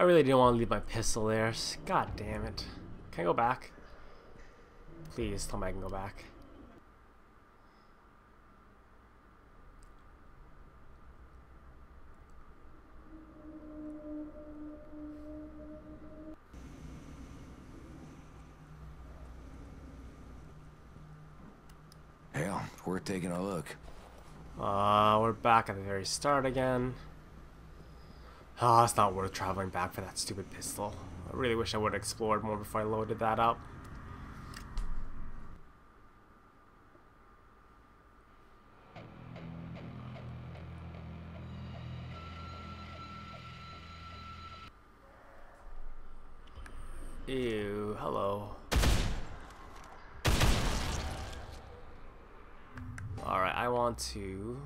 I really didn't want to leave my pistol there. God damn it. Can I go back? Please tell me I can go back. Hell, we're taking a look. We're back at the very start again. Oh, it's not worth traveling back for that stupid pistol. I really wish I would have explored more before I loaded that up. Ew, hello. Alright, I want to...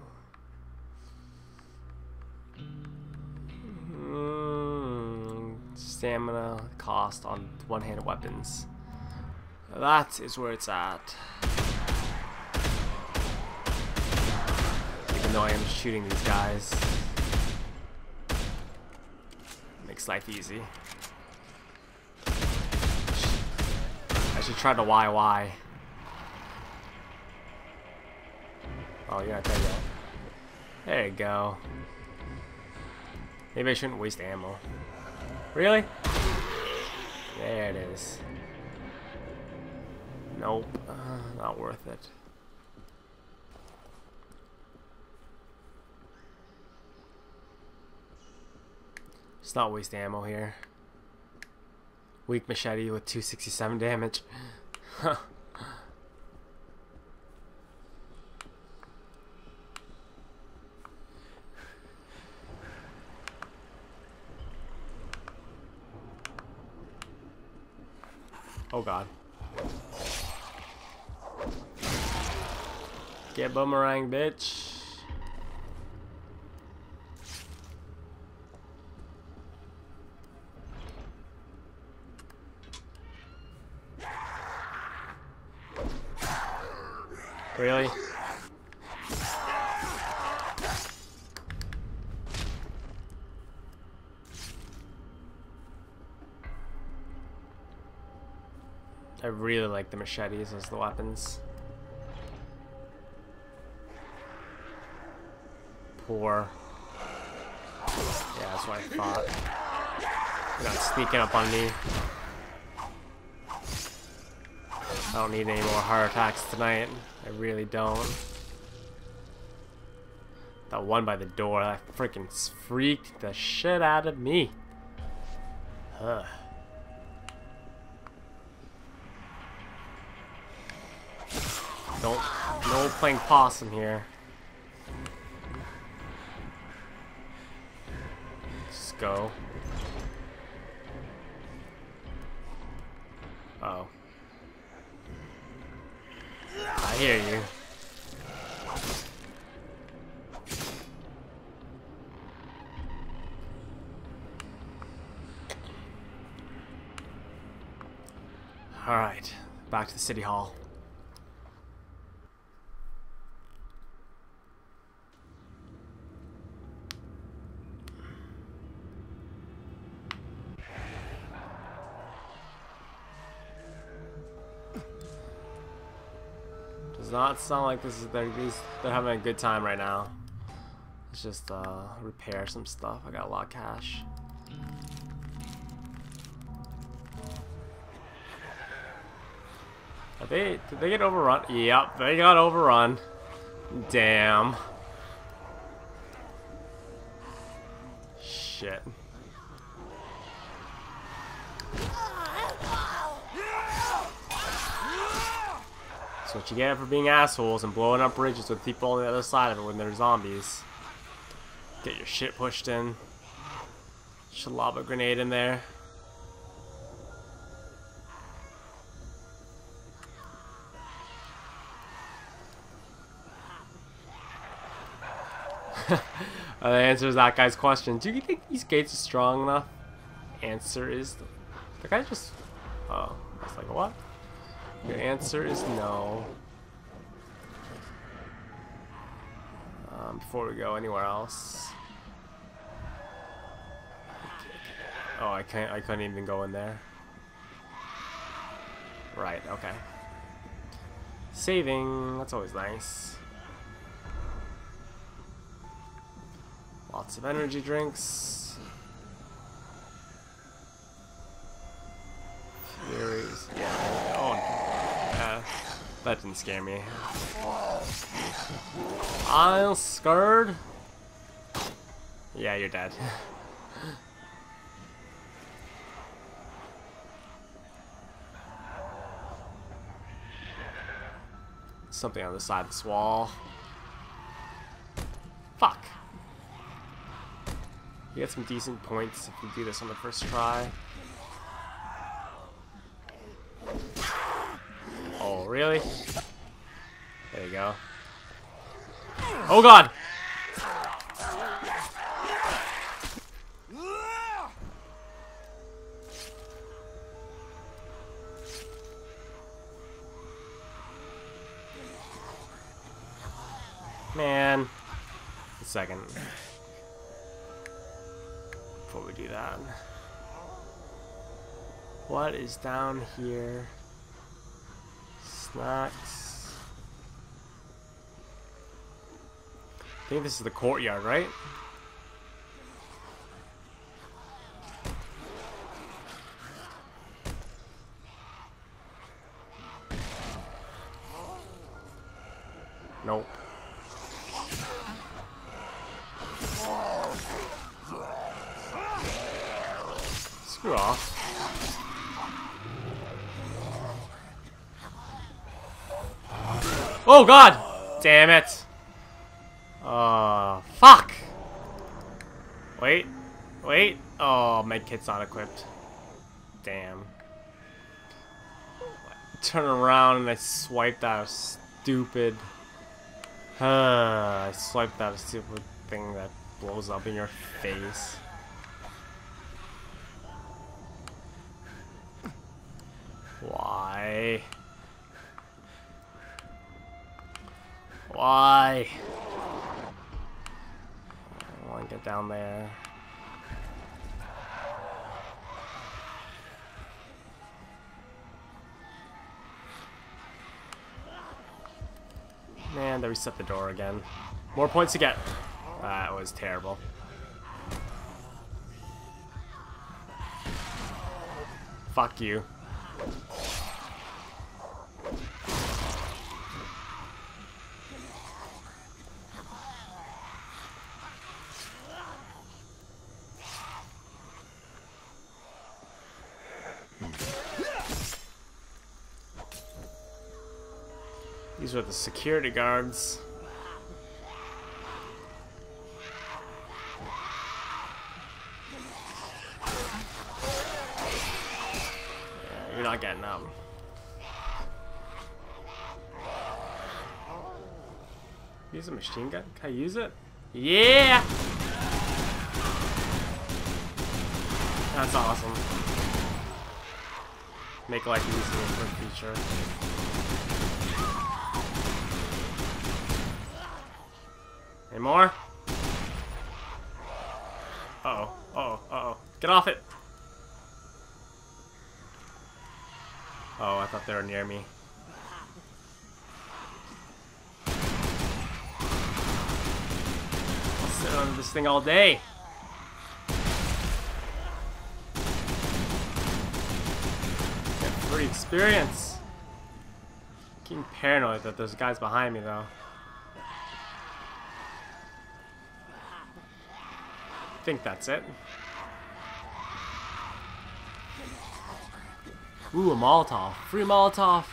stamina cost on one-handed weapons. That is where it's at. Even though I am shooting these guys, makes life easy. I should try to YY. Oh yeah, there you go. There you go. Maybe I shouldn't waste ammo. Really? There it is. Nope. Not worth it. Let's not waste ammo here. Weak machete with 267 damage. Huh. Oh god. Get boomerang, bitch. Really? I really like the machetes as the weapons. Poor. Yeah, that's what I thought. They're not sneaking up on me. I don't need any more heart attacks tonight. I really don't. That one by the door, that freaking freaked the shit out of me. Ugh. Don't, no playing possum here. Just go. Oh. I hear you. Alright, back to the city hall. Not sound like this is they're having a good time right now. Let's just repair some stuff. I got a lot of cash. Did they get overrun? Yep, they got overrun. Damn. Shit. What you get for being assholes and blowing up bridges with people on the other side of it when they're zombies. Get your shit pushed in. Should lob a grenade in there. The answer is that guy's question. Do you think these gates are strong enough? Answer is the guy just. Oh, I was like, what? Your answer is no. Before we go anywhere else. Oh, I couldn't even go in there. Right, okay. Saving, that's always nice. Lots of energy drinks. Furies. Yeah. Oh, that didn't scare me. I'm scared. Yeah, you're dead. Something on the side of this wall. Fuck. You get some decent points if you do this on the first try. Oh, really? There you go. Oh god! Man. A second. Before we do that, what is down here? Snacks. I think this is the courtyard, right? Nope. Screw off. Oh god! Damn it! Fuck! Wait, wait. Oh, my kit's not equipped. Damn. Turn around and I swiped out a stupid. I swiped out a stupid thing that blows up in your face. Why? Why? I want to get down there. Man, they reset the door again. More points to get. That was terrible. Fuck you. These are the security guards. Yeah, you're not getting up. Use a machine gun? Can I use it? Yeah! That's awesome. Make life easier for a feature. Any more? Uh-oh, uh-oh, uh-oh. Get off it! Oh, I thought they were near me. I'll sit on this thing all day! Get free experience! I'm getting paranoid that there's guys behind me, though. I think that's it. Ooh, a Molotov. Free Molotov.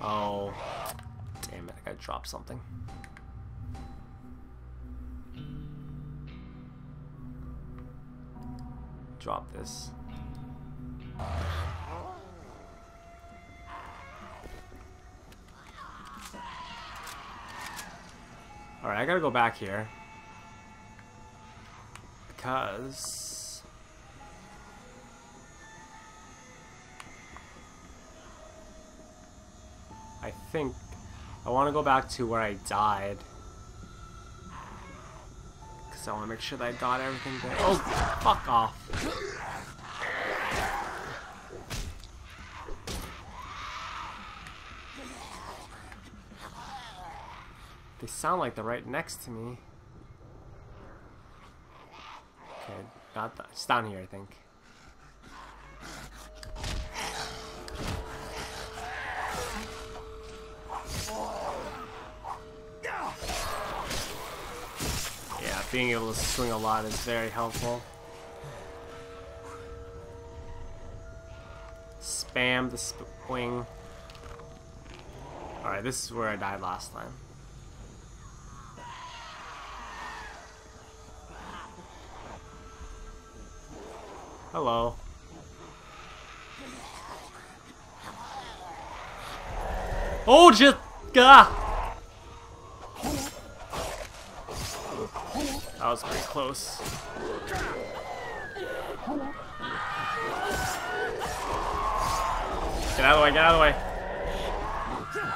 Oh. Damn it, I gotta drop something. Drop this. Alright, I gotta go back here. Because. I think. I wanna go back to where I died. Because so I want to make sure that I got everything there. Oh, fuck off. They sound like they're right next to me. Okay, got that. It's down here, I think. Being able to swing a lot is very helpful. Spam the swing. Alright, this is where I died last time. Hello. Oh, just... Ah! That was pretty close. Get out of the way, get out of the way.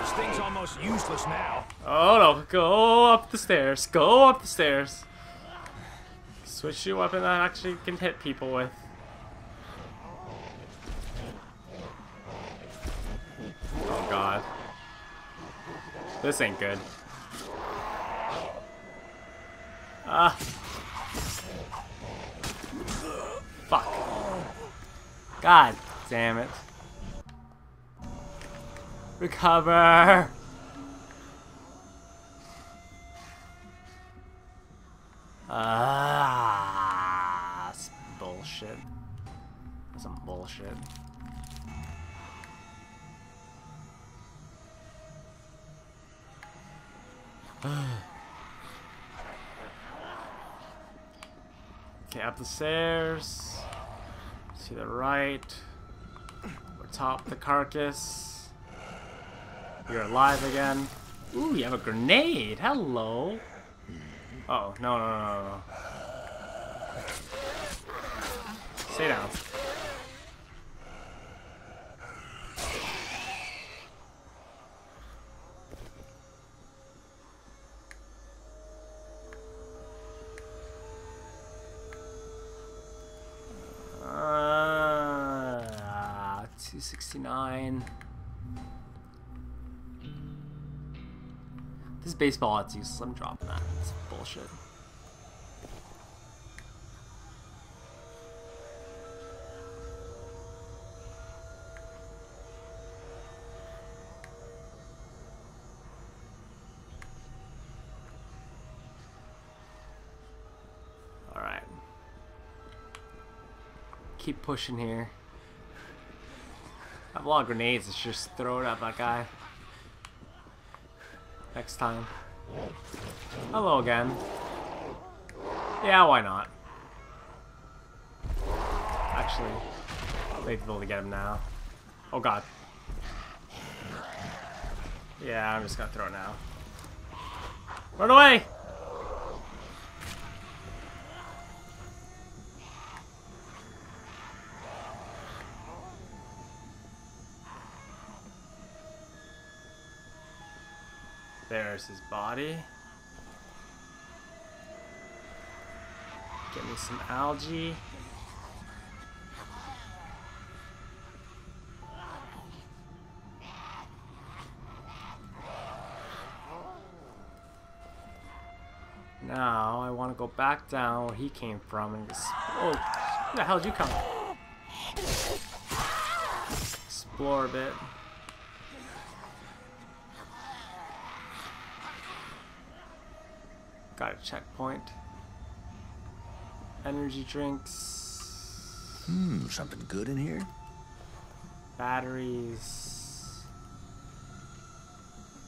This thing's almost useless now. Oh no, go up the stairs, go up the stairs. Switch your weapon that actually can hit people with. Oh god. This ain't good. Fuck. God damn it. Recover. That's bullshit. That's some bullshit. Okay, up the stairs, to the right, atop the carcass. You're alive again. Ooh, you have a grenade! Hello! Oh, no, no, no, no, no. Stay down. This baseball hat's useless. I'm dropping that. It's bullshit. All right. Keep pushing here. I have a lot of grenades, let's just throw it at that guy. Next time. Hello again. Yeah, why not? Actually, I'll be able to get him now. Oh god. Yeah, I'm just gonna throw it now. Run away! There's his body. Get me some algae. Now I want to go back down where he came from and just... Oh, where the hell did you come from? Explore a bit. Got a checkpoint. Energy drinks. Something good in here? Batteries.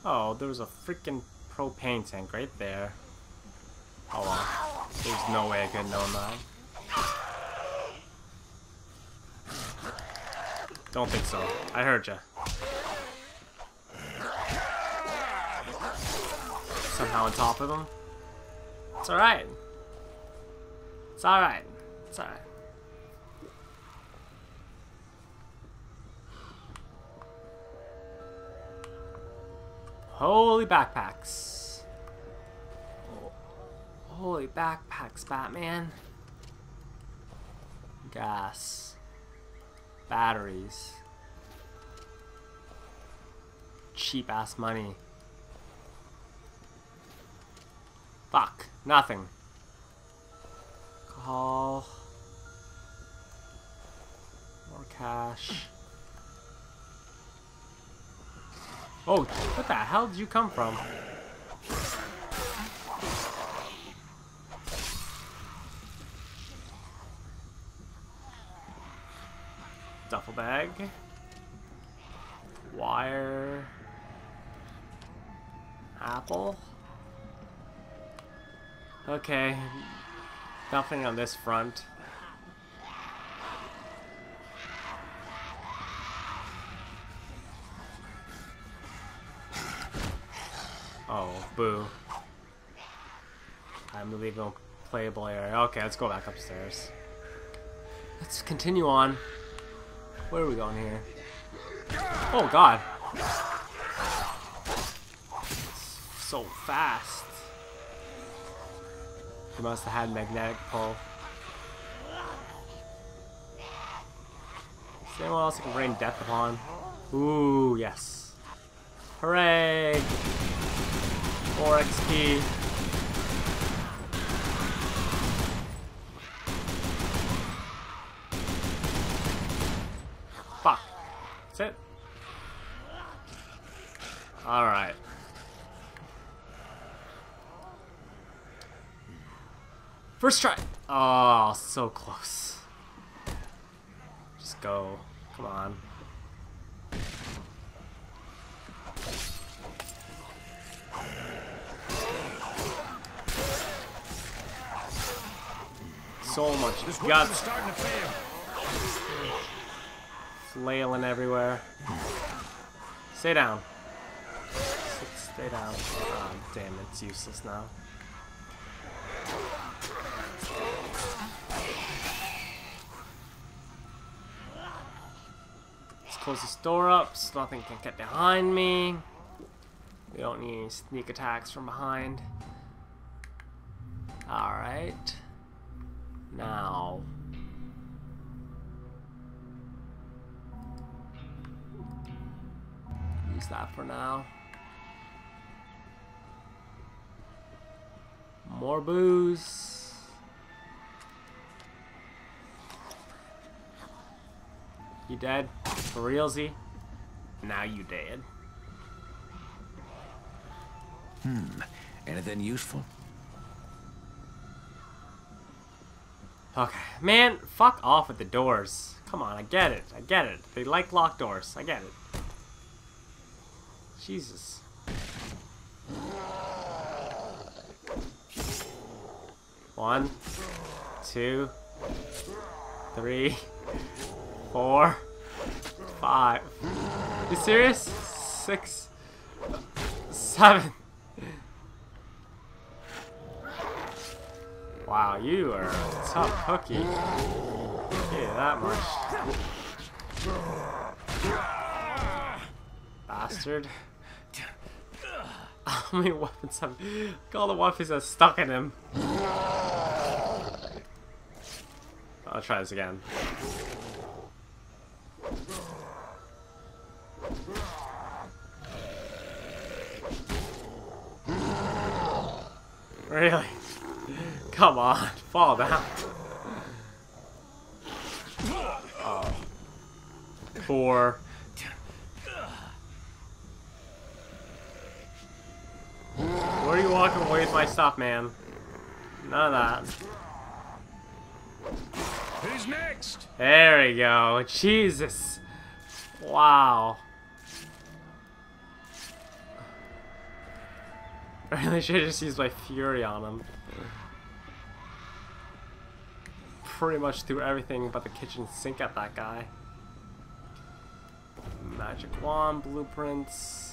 Oh, there was a freaking propane tank right there. Oh well. There's no way I could have known that. Don't think so. I heard ya. Somehow on top of him. It's alright. It's alright. It's alright. Holy backpacks. Holy backpacks, Batman. Gas. Batteries. Cheap ass money. Fuck. Nothing. Alcohol. More cash. Oh, what the hell did you come from? Duffel bag. Wire. Apple. Okay, nothing on this front. Oh, boo. I'm leaving playable area. Okay, let's go back upstairs. Let's continue on. Where are we going here? Oh god. So fast. He must have had magnetic pull. Is there anyone else I can rain death upon? Ooh, yes. Hooray! 4 XP. Fuck. That's it. Alright. First try! Oh, so close. Just go. Come on. So much. This guy's starting to fail. Flailing everywhere. Stay down. Stay down. Oh, damn, it's useless now. Close this door up so nothing can get behind me. We don't need any sneak attacks from behind. Alright. Now. Use that for now. More booze. You dead? For realsy? Now you dead. Anything useful? Okay. Man, fuck off with the doors. Come on, I get it. I get it. They like locked doors. I get it. Jesus. One. Two. Three. 4, 5. You serious? 6, 7. Wow, you are a tough cookie. Yeah, that much. Bastard. How many weapons have? Look, all the weapons are stuck in him. I'll try this again. Really? Come on, fall down. Oh. Poor. Where are you walking away with my stuff, man? None of that. Who's next? There we go. Jesus. Wow. I really should have just used my fury on him. Pretty much threw everything but the kitchen sink at that guy. Magic wand, blueprints.